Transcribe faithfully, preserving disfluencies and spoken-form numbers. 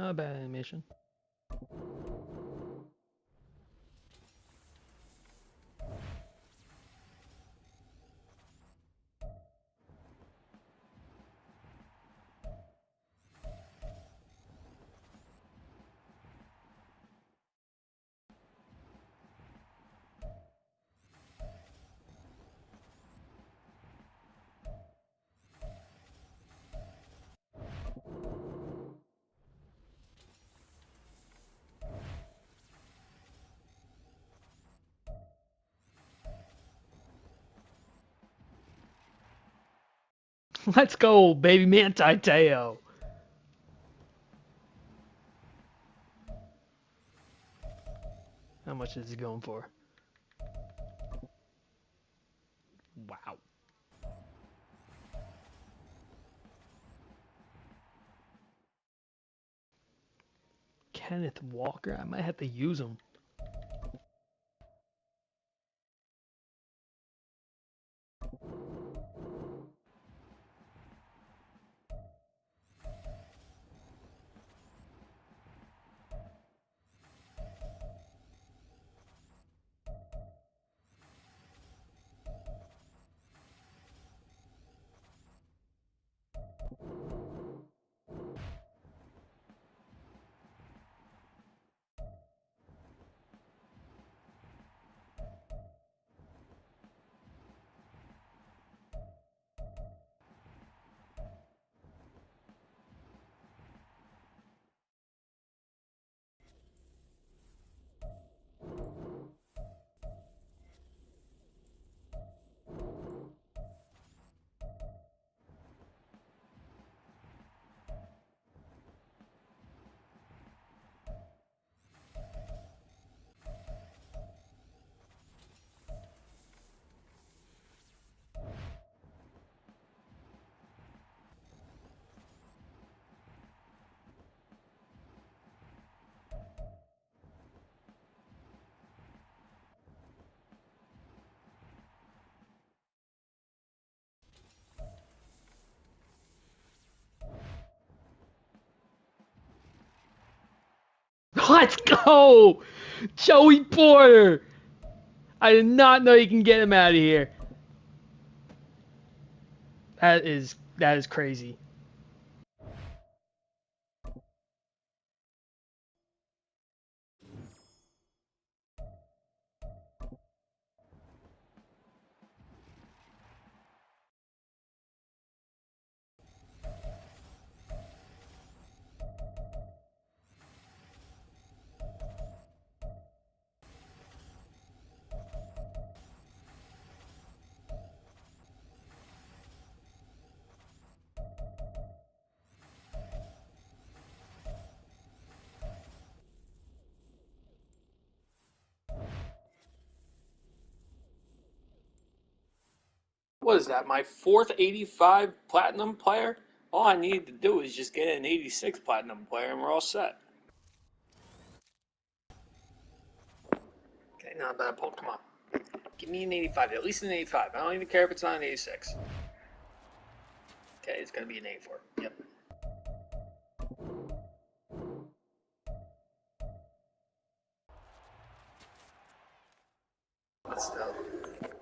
Not a bad animation. Let's go, baby Manti Teo. How much is he going for? Wow. Kenneth Walker, I might have to use him. Let's go! Joey Porter! I did not know you can get him out of here. That is, that is crazy. What is that, my fourth eighty-five platinum player? All I need to do is just get an eighty-six platinum player and we're all set. Okay, not a bad pull. Come on. Give me an eighty-five, at least an eighty-five. I don't even care if it's not an eighty-six. Okay, it's going to be an eighty-four. Yep. Let's go.